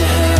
to her.